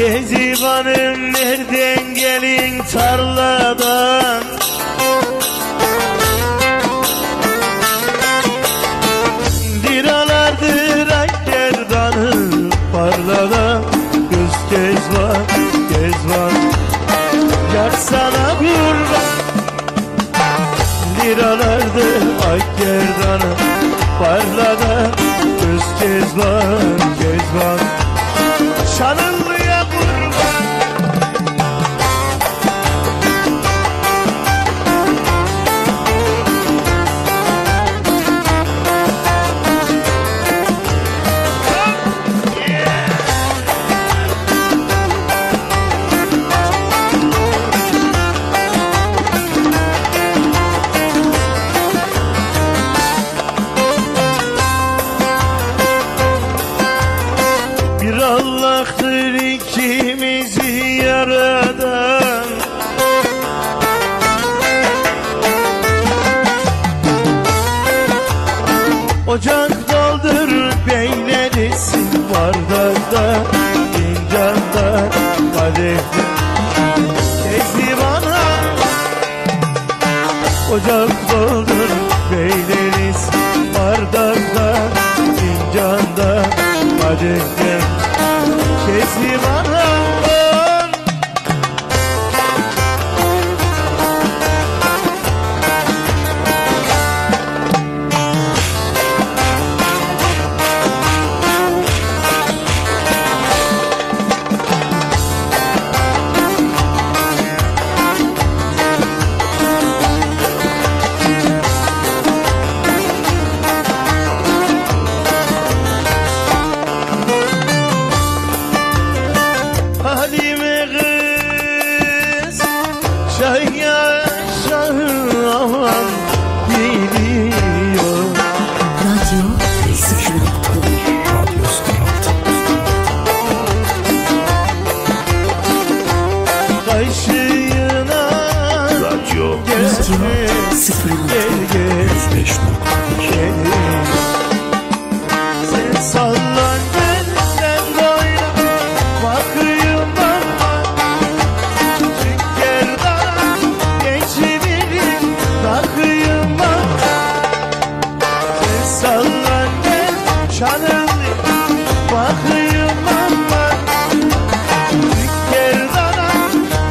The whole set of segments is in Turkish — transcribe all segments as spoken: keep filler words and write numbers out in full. Şehzivanım nereden gelin tarladan, diralardır ay gerdanı parladan. Göz kezvan, kezvan, yar sana kurban. Diralardır ay gerdanı parladan. Göz kezvan, kezvan, şanınlı. Allah'tır ikimizi yaradan, ocak doldur beylerisin bardakta, fincanda, kadehte. Şehzivana ocak doldur beylerisin bardakta, fincanda, kadehte. Şehzivanım, sen sallan benden doyla, bakıyım bakma. Küçük gerdan geçiverim, takıyım bakma. Sen sallan ben şanınlı, bakıyım bakma. Küçük gerdana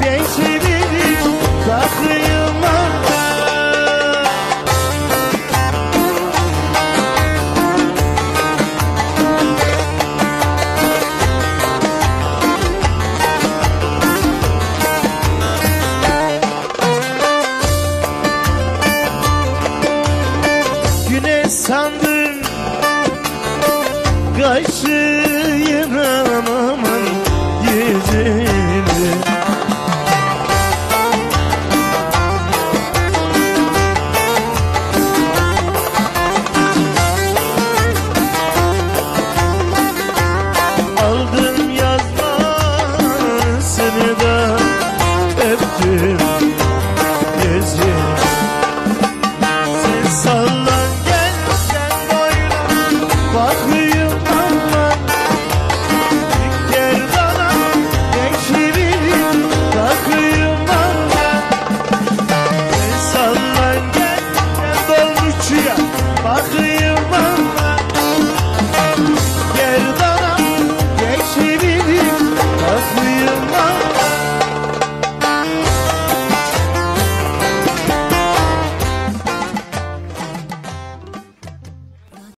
geçiverim, takıyım bakma. Sandım kaşıyım anamın yüzünü, aldım yazmasını da öptüm yüzünü. Sen sallan. Bak